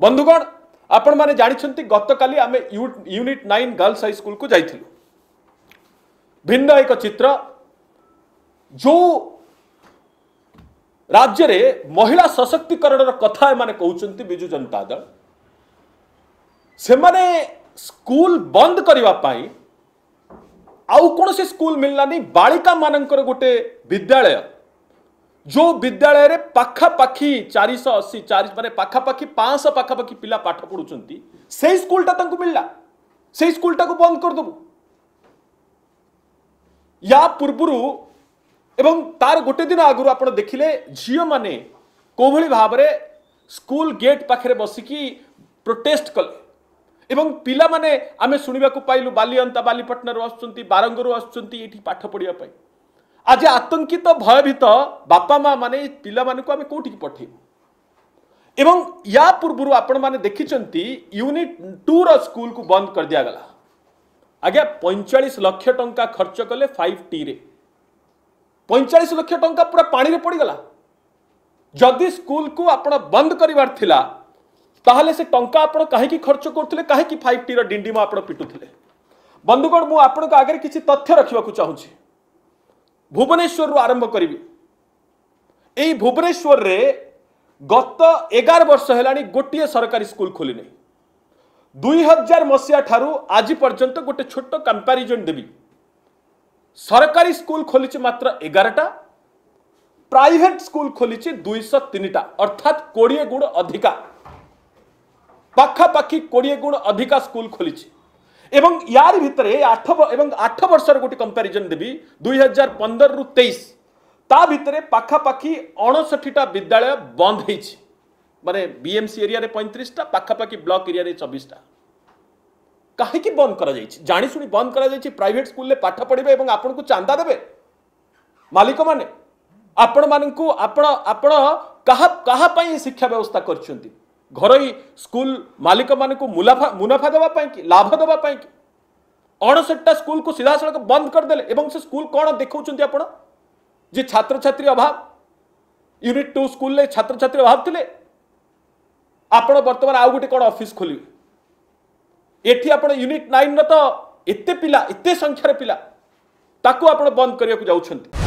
बंधुगण आपण माने जानिछंती गत काली आमे यूनिट 9 गर्ल्स हाई स्कूल को जाइथिलु। भिन्न एक चित्र जो राज्य रे महिला सशक्तिकरण कथा माने कहउछंती बिजु जनता दल से माने स्कूल बंद करिवा पाई आउ कौन से स्कूल मिललानी बालिका मानकर गोटे विद्यालय जो विद्यालय रे पाखापाखी 480 माने पाखापाखी 500 पाखापाखी पिला पाठ पढ़ुचंती से स्कूल ता तंकु मिलला से स्कूल ता को बंद कर दबु। या पूर्वरु एवं तार गोटे दिन आगुरु आपण देखिले झियो माने कोभली भाव रे स्कूल गेट पाखरे बसिकी प्रोटेस्ट कले एवं पिला माने आमे सुनिबाकु पाइलु बालिअंता बालीपटनर आसुचंती बारंगरु आसुचंती एठी पाठ पढिया पाई आज आतंकित भयभीत बापा माँ माने पिला मानकु आमे कोठिकी पठेबु। एवं या पूर्वरु आपण माने देखिचंती यूनिट 2 रो स्कूल को बंद कर दिया गला आगे 45 लाख टंका खर्च कले 5T रे 45 लाख टंका पूरा पानी रे पड़गला। जदि स्कूल को आपण बंद करिवार थिला ताहले से टंका आपण काहे की खर्च करथिले काहे की 5T रो डिंडी मा आपण पिटुथिले। बंधुगण मु आपण को आगे किछि तथ्य रखिबा को चाहू छी। भुवनेश्वर रो आरंभ करिवि। एई भुवनेश्वर रे गत 11 वर्ष हेलानी गोटिए सरकारी स्कूल खोली नै 2000 मसीहा ठारू आज पर्यंत गोटे छोट कंपारिजन देवी सरकारी स्कूल खोली मात्र 11टा प्राइवेट स्कूल खोली 203टा अर्थात 20 गुण अधिका पाखापाखी 20 गुण अधिका स्कूल खोली एवं यार भितर 8 वर्ष गोटे कंपारिजन देवी 2015 रु 23 ता भितर पाखापाखी 59टा विद्यालय बंद हो माने बीएमसी एरिया रे 35टा पाखापाखी ब्लॉक एरिया रे 24टा काहे की बंद करा जायछि जानि सुनी बंद करा जायछि। प्राइवेट स्कूल ले पाठ पढ़िबे एवं आपन को चांदा देबे मालिक माने आपण माननकु आपण आपण कहा कहा पई शिक्षा व्यवस्था करछंती घरई स्कूल मालिक माननकु मुनाफा देबा पई की लाभ देबा पई की 59टा स्कूल को सीधा सड़क बंद कर देले एवं से स्कूल कोन देखौछंती आपण जे छात्र छात्री अभाव यूनिट 2 स्कूल ले छात्र छात्री अभाव थिले आपण वर्तमान आउ गोटे कौन ऑफिस खोलिबे एठी आपण यूनिट 9 न तो एते संख्यार पिला ताकू आपण बंद करिया को जाउछंती।